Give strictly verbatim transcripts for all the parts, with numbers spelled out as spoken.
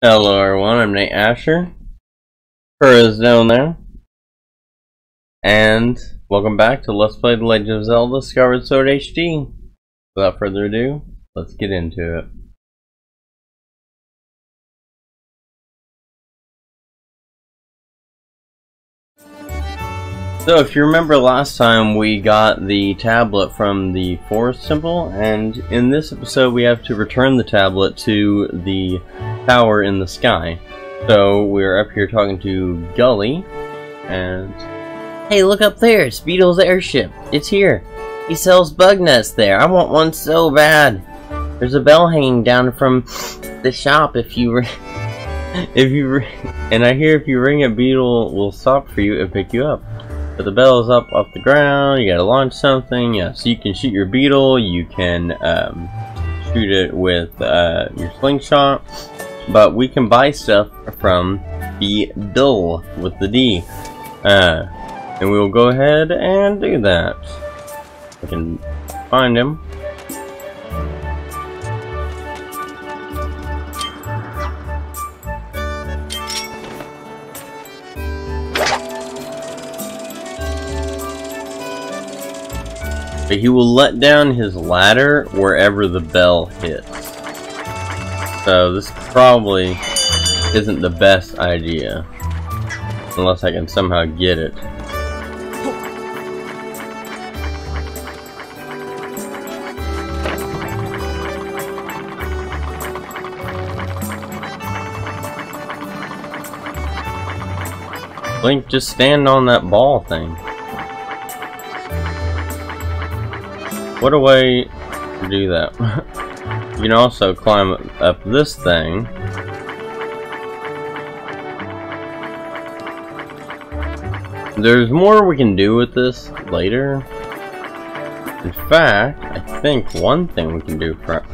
Hello everyone, I'm Nate Asher, Furrows down there, and welcome back to Let's Play The Legend of Zelda Skyward Sword H D. Without further ado, let's get into it. So if you remember last time, we got the tablet from the Forest Temple, and in this episode we have to return the tablet to the tower in the sky. So we're up here talking to Gully, and hey, look up there, it's Beetle's airship. It's here. He sells bug nuts there. I want one so bad. There's a bell hanging down from the shop. If you if you and I hear if you ring it, Beetle will stop for you and pick you up. But the bell is up off the ground. You gotta launch something. Yeah, so you can shoot your beetle. You can um, shoot it with uh, your slingshot. But we can buy stuff from Beetle with the D. Uh, and we will go ahead and do that. We can find him. But he will let down his ladder wherever the bell hits. So this probably isn't the best idea. Unless I can somehow get it. Link, just stand on that ball thing. What a way to do that. You can also climb up this thing. There's more we can do with this later. In fact, I think one thing we can do for,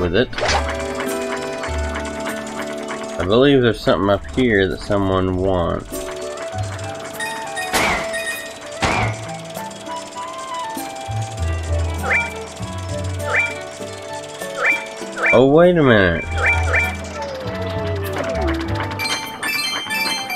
with it. I believe there's something up here that someone wants. Oh, wait a minute.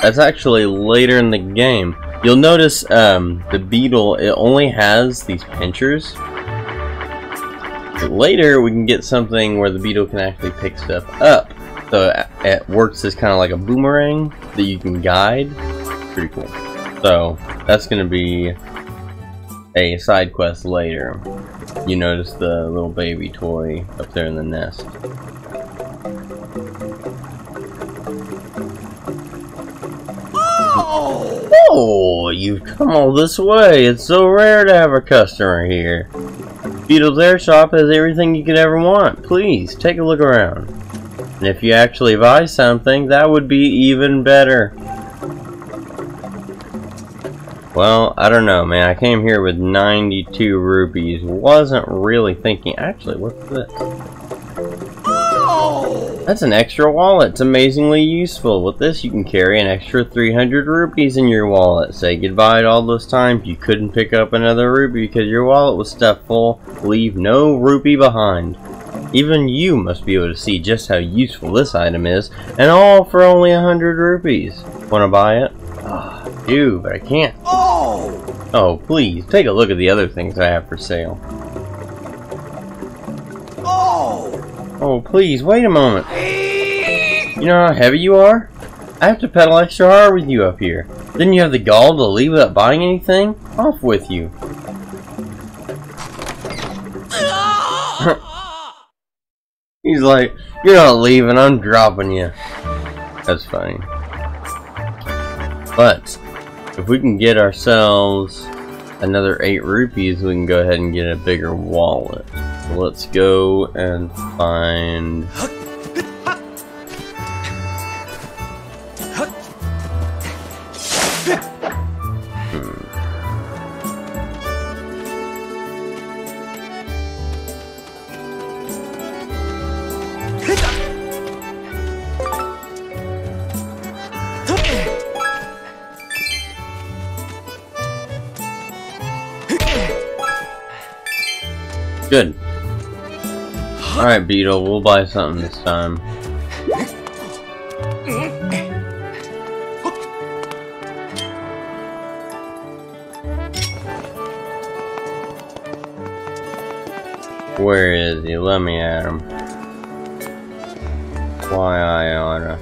That's actually later in the game. You'll notice um, the beetle, it only has these pinchers. But later, we can get something where the beetle can actually pick stuff up. So it works as kind of like a boomerang that you can guide. Pretty cool. So that's going to be a side quest later. You notice the little baby toy up there in the nest. Oh! Oh, you've come all this way. It's so rare to have a customer here. Beetle's Air Shop has everything you could ever want. Please, take a look around. And if you actually buy something, that would be even better. Well, I don't know, man. I came here with ninety-two rupees. Wasn't really thinking. Actually, what's this? Oh! That's an extra wallet. It's amazingly useful. With this, you can carry an extra three hundred rupees in your wallet. Say goodbye to all those times you couldn't pick up another rupee because your wallet was stuffed full. Leave no rupee behind. Even you must be able to see just how useful this item is, and all for only one hundred rupees. Want to buy it? Oh, I do, but I can't. Oh! Oh, please, take a look at the other things I have for sale. Oh! Oh, please, wait a moment. You know how heavy you are? I have to pedal extra hard with you up here. Didn't you have the gall to leave without buying anything? Off with you. He's like, you're not leaving, I'm dropping you. That's funny. But if we can get ourselves another eight rupees, we can go ahead and get a bigger wallet. So let's go and find. Good. Alright, Beetle, we'll buy something this time. Where is he? Let me at him. Why I oughta.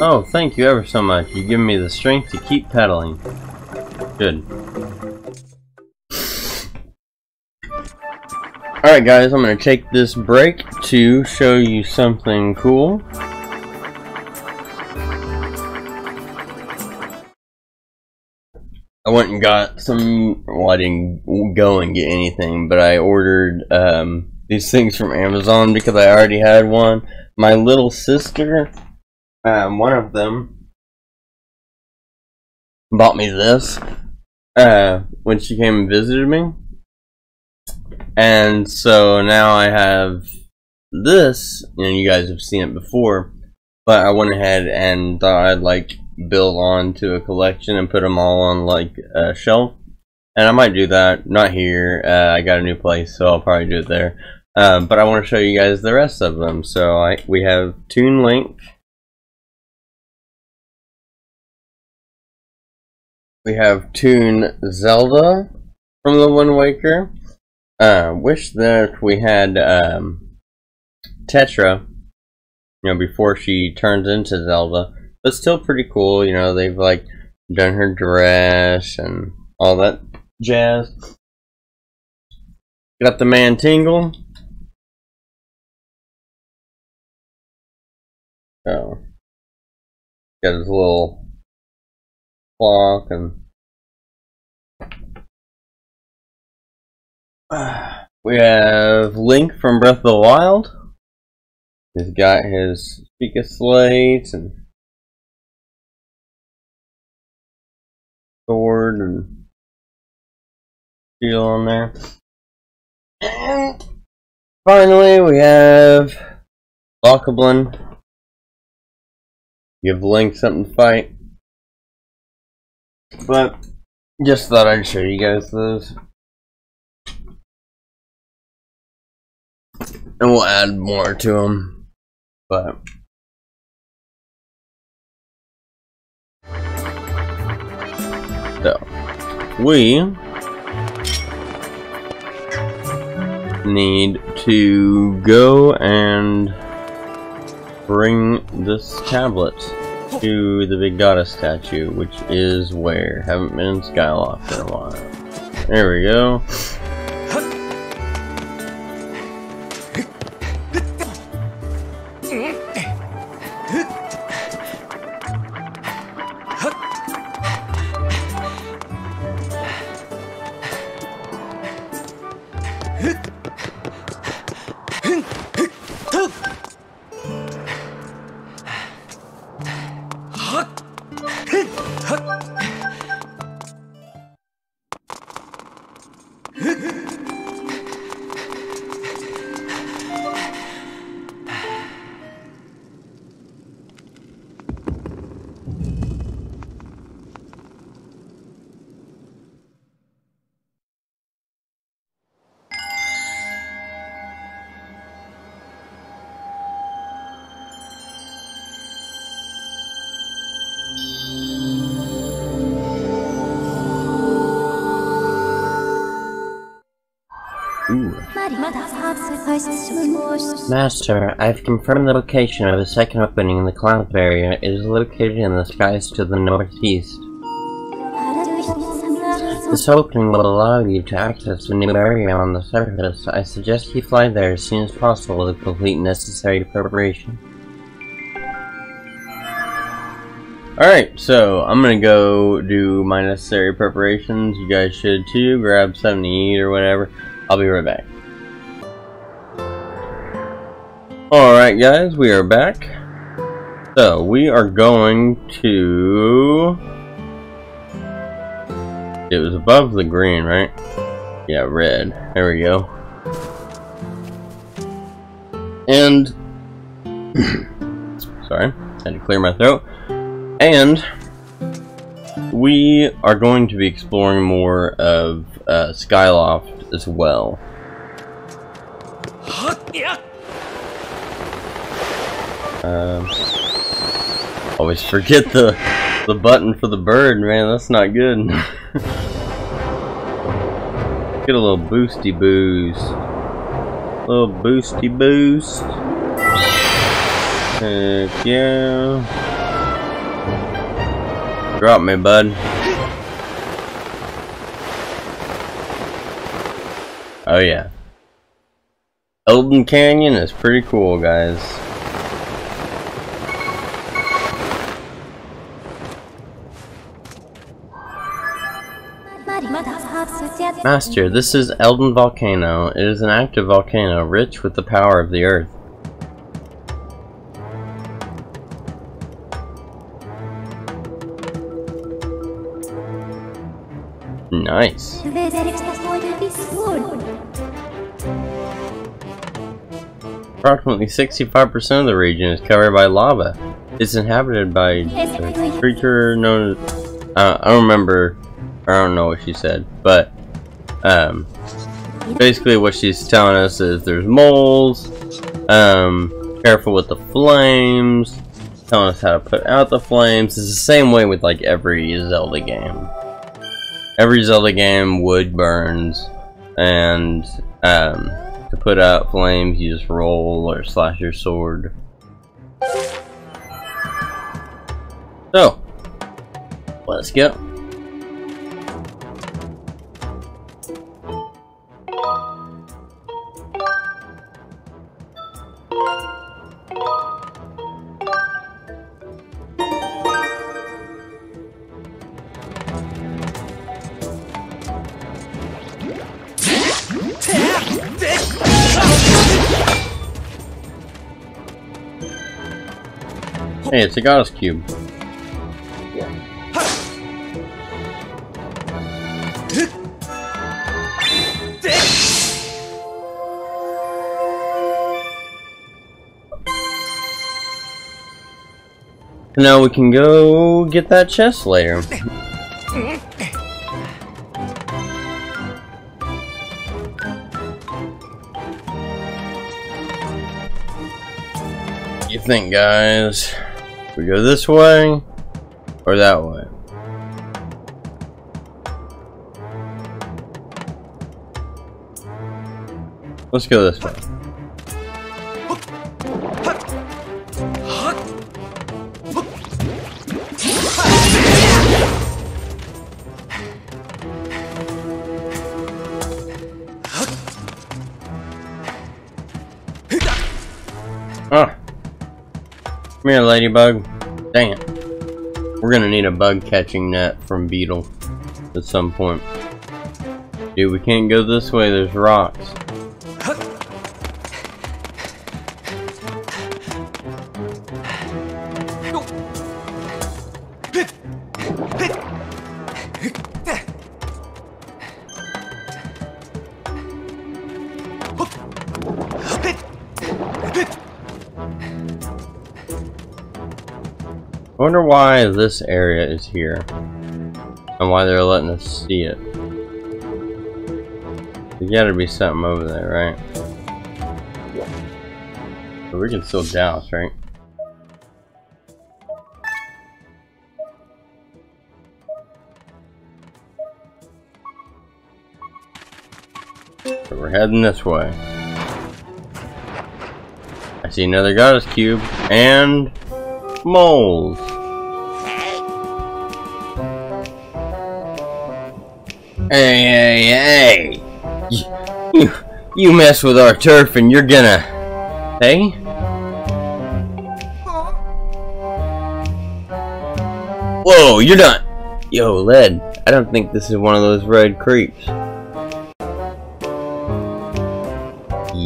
Oh, thank you ever so much. You've given me the strength to keep pedaling. Good. Alright guys, I'm going to take this break to show you something cool. I went and got some... Well, I didn't go and get anything, but I ordered um, these things from Amazon because I already had one. My little sister... Um, one of them bought me this uh, when she came and visited me, and so now I have this, and you guys have seen it before, but I went ahead and thought I'd like build on to a collection and put them all on like a shelf, and I might do that, not here, uh, I got a new place, so I'll probably do it there, uh, but I want to show you guys the rest of them. So I, we have Toon Link. We have Toon Zelda from the Wind Waker. I uh, wish that we had um, Tetra, you know, before she turns into Zelda. But still pretty cool, you know, they've like done her dress and all that jazz. Got the man Tingle. Oh. Got his little clock and uh, we have Link from Breath of the Wild. He's got his Sheikah Slate and sword and shield on there. And finally we have Lockablin. Give Link something to fight. But just thought I'd show you guys those, and we'll add more to them. But so we need to go and bring this tablet to the big goddess statue, which is where? Haven't been in Skyloft in a while. There we go. Master, I've confirmed the location of the second opening in the cloud barrier. It is located in the skies to the northeast. This opening will allow you to access the new area on the surface. I suggest you fly there as soon as possible to complete necessary preparation. Alright, so I'm gonna go do my necessary preparations. You guys should too. Grab something to eat or whatever. I'll be right back. Alright guys, we are back. So, we are going to... It was above the green, right? Yeah, red. There we go. And... Sorry, had to clear my throat. And we are going to be exploring more of uh, Skyloft as well. Um, always forget the the button for the bird, man. That's not good. Get a little boosty boost. A little boosty boost. Heck yeah. Drop me, bud. Oh yeah. Eldin Canyon is pretty cool, guys. Master, this is Eldin Volcano. It is an active volcano, rich with the power of the earth. Nice. Approximately sixty-five percent of the region is covered by lava. It's inhabited by a creature known as... Uh, I don't remember, I don't know what she said, but um, basically what she's telling us is there's moles, um, careful with the flames, telling us how to put out the flames. It's the same way with like every Zelda game. Every Zelda game, wood burns, and um, to put out flames, you just roll or slash your sword. So, let's go. Hey, it's a goddess cube. Now we can go get that chest later. What do you think, guys? We go this way or that way? Let's go this way. Ah. Come here, ladybug. Dang it. We're gonna need a bug catching net from Beetle at some point. Dude, we can't go this way, there's rocks. I wonder why this area is here and why they're letting us see it. There's gotta be something over there, right? But we can still douse, right? So we're heading this way. see another goddess cube and moles. Hey, hey, hey! You, you, you mess with our turf and you're gonna... Hey? Whoa, you're not... Yo, Led, I don't think this is one of those red creeps.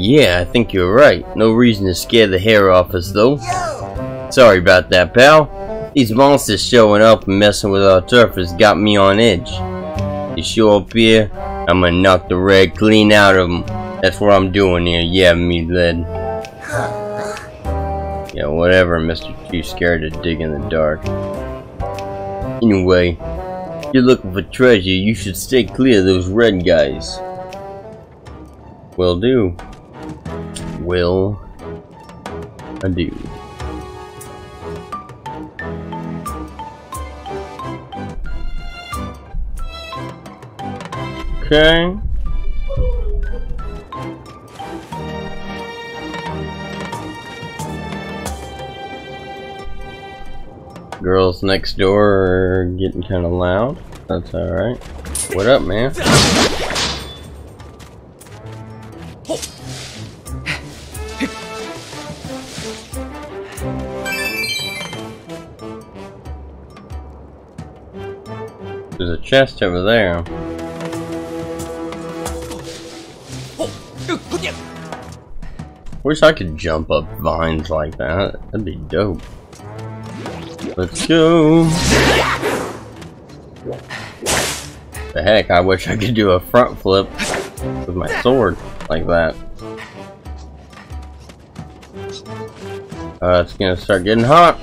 Yeah, I think you're right. No reason to scare the hair off us, though. Sorry about that, pal. These monsters showing up and messing with our turf has got me on edge. You show up here, I'm gonna knock the red clean out of them. That's what I'm doing here, yeah, me Led. Yeah, whatever, Mister Too Scared to Dig in the Dark. Anyway, if you're looking for treasure, you should stay clear of those red guys. Will do. Will I do. Okay. Girls next door are getting kind of loud. That's alright. What up, man? There's a chest over there. Wish I could jump up vines like that. That'd be dope. Let's go. The heck, I wish I could do a front flip with my sword like that. Uh, it's gonna start getting hot.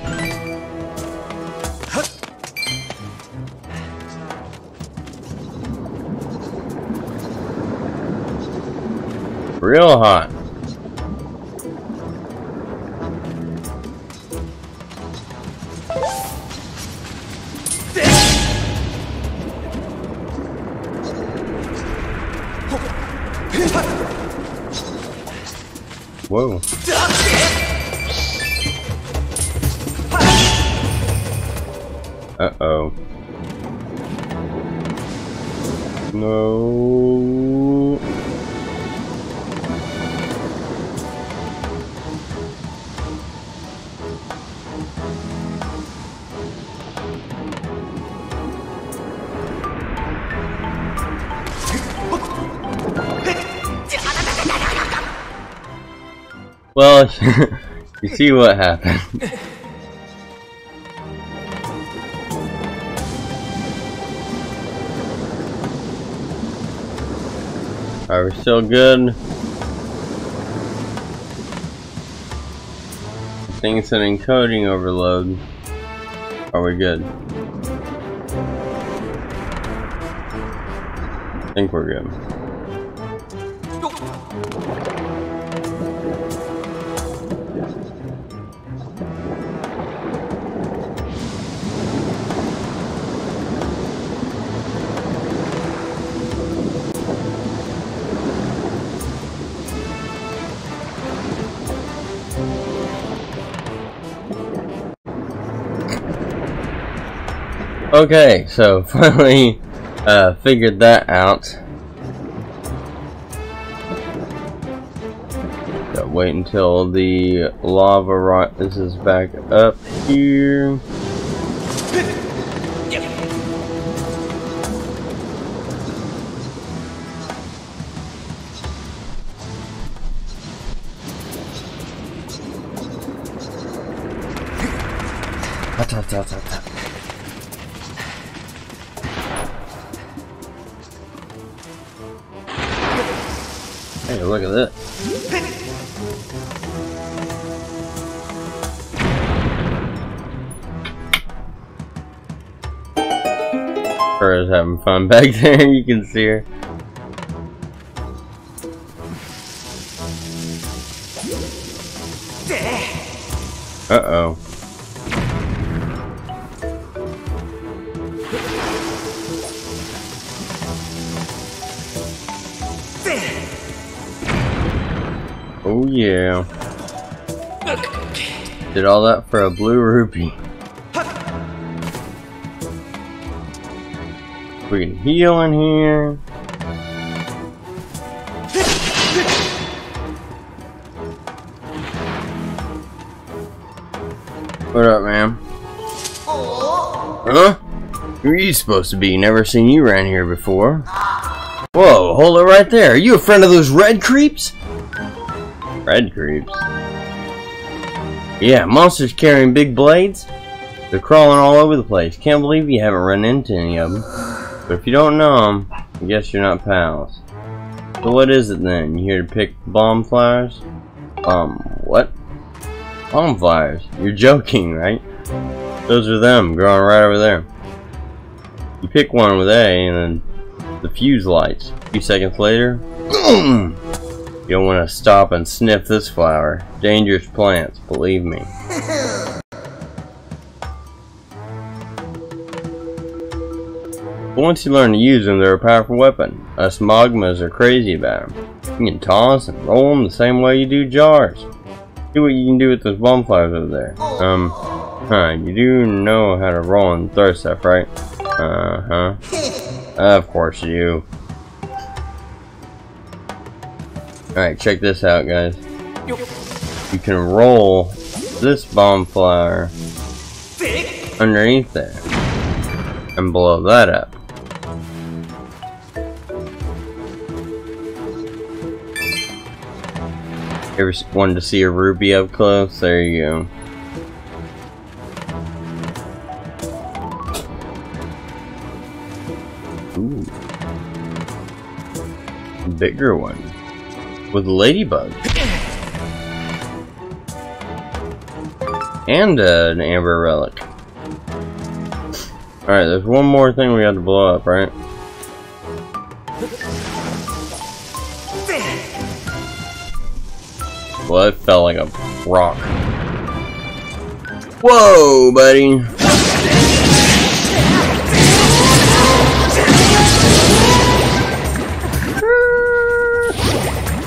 Real hot. Whoa. Uh-oh. No. Well, you see what happened. Are we still good? Things an encoding overload. Are we good? I think we're good. Okay, so finally uh, figured that out. Gotta wait until the lava rock. This is back up here. Hey, look at this. Her having fun back there, you can see her. Uh-oh. Oh yeah. Did all that for a blue rupee. We can heal in here. What up, ma'am? Huh? Who are you supposed to be? Never seen you around here before. Whoa, hold it right there. Are you a friend of those red creeps? Red creeps? Yeah, monsters carrying big blades. They're crawling all over the place. Can't believe you haven't run into any of them. But if you don't know them, I guess you're not pals. So what is it then? You here to pick bomb flowers? Um, what? Bomb flowers? You're joking, right? Those are them, growing right over there. You pick one with A, and then the fuse lights. A few seconds later, boom! You don't want to stop and sniff this flower. Dangerous plants, believe me. But once you learn to use them, they're a powerful weapon. Us magmas are crazy about them. You can toss and roll them the same way you do jars. See what you can do with those bomb flowers over there. Um, huh, you do know how to roll and throw stuff, right? Uh-huh. Of course you do. Alright, check this out, guys. You can roll this bomb flower underneath there and blow that up. Ever wanted to see a ruby up close? There you go. Ooh. A bigger one. With a ladybug. And uh, an amber relic. Alright, there's one more thing we got to blow up, right? Well, it felt like a rock. Whoa, buddy!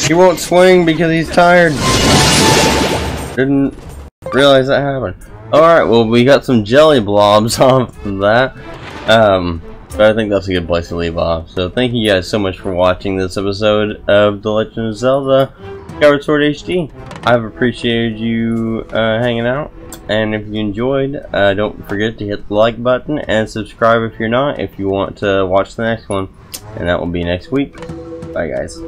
He won't swing because he's tired. Didn't realize that happened. Alright, well, we got some jelly blobs off of that. Um, but I think that's a good place to leave off. So thank you guys so much for watching this episode of The Legend of Zelda Skyward Sword H D. I've appreciated you uh, hanging out. And if you enjoyed, uh, don't forget to hit the like button and subscribe if you're not, if you want to watch the next one. And that will be next week. Bye, guys.